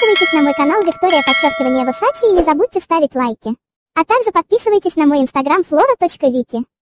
Подписывайтесь на мой канал Виктория _Versace и не забудьте ставить лайки. А также подписывайтесь на мой инстаграм flora.viki.